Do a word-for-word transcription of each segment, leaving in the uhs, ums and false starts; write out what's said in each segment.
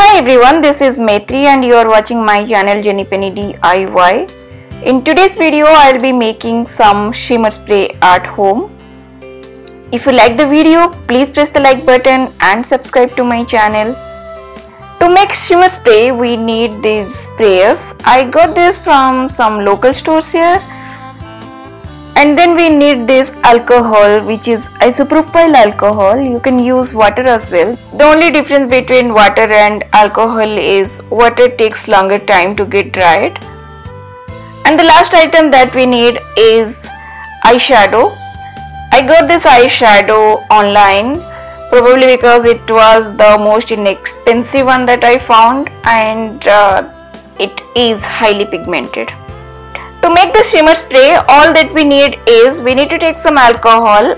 Hi everyone, this is Maitri and you are watching my channel Jenny Penny D I Y. In today's video, I will be making some shimmer spray at home. If you like the video, please press the like button and subscribe to my channel. To make shimmer spray, we need these sprayers. I got this from some local stores here. And then we need this alcohol, which is isopropyl alcohol. You can use water as well. The only difference between water and alcohol is water takes longer time to get dried. And the last item that we need is eyeshadow. I got this eyeshadow online, probably because it was the most inexpensive one that I found, and uh, it is highly pigmented. To make the shimmer spray, all that we need is, we need to take some alcohol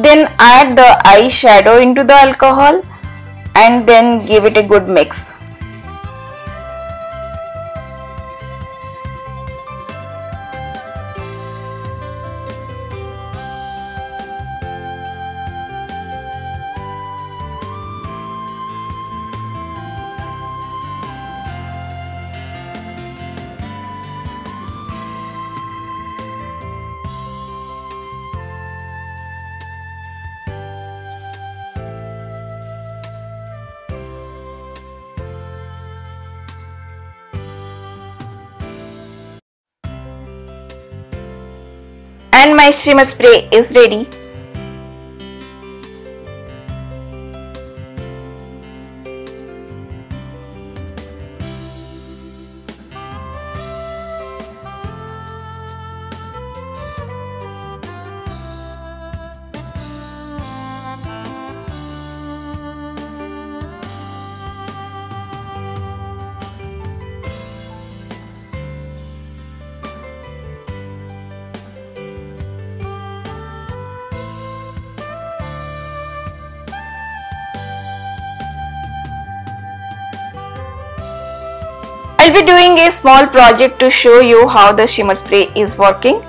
then add the eyeshadow into the alcohol and then give it a good mix. And my shimmer spray is ready. I'll be doing a small project to show you how the shimmer spray is working.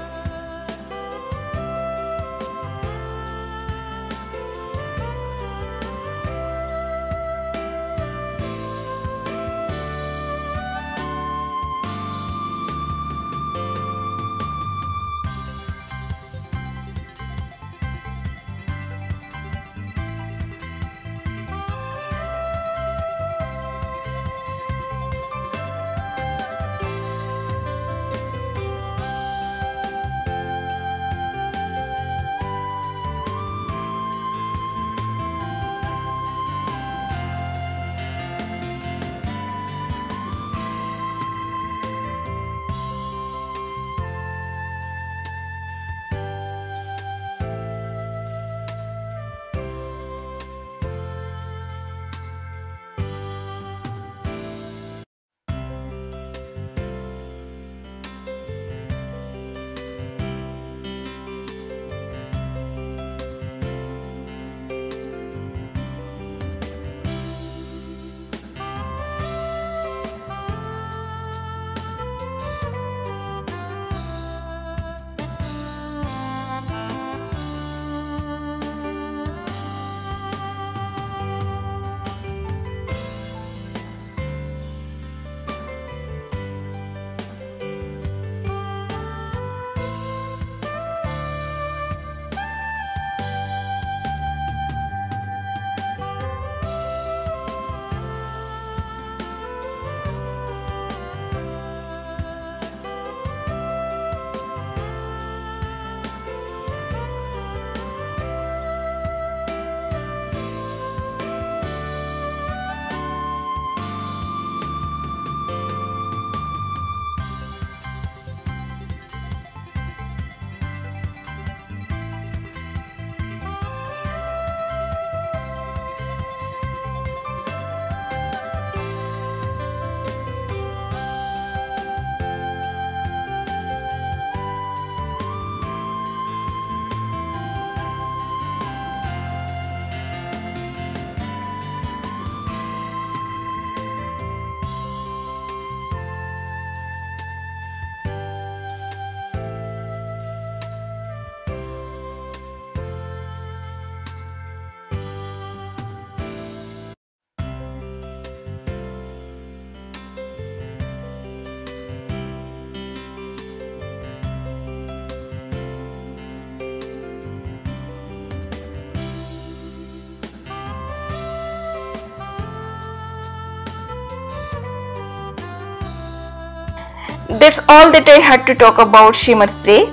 that's all that I had to talk about shimmer spray.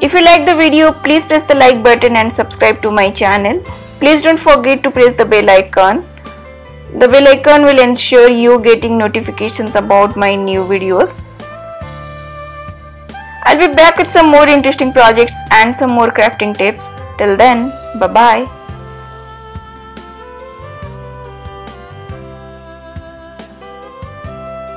If you like the video, please press the like button and subscribe to my channel. Please don't forget to press the bell icon. The bell icon will ensure you getting notifications about my new videos. I'll be back with some more interesting projects and some more crafting tips. Till then, bye bye.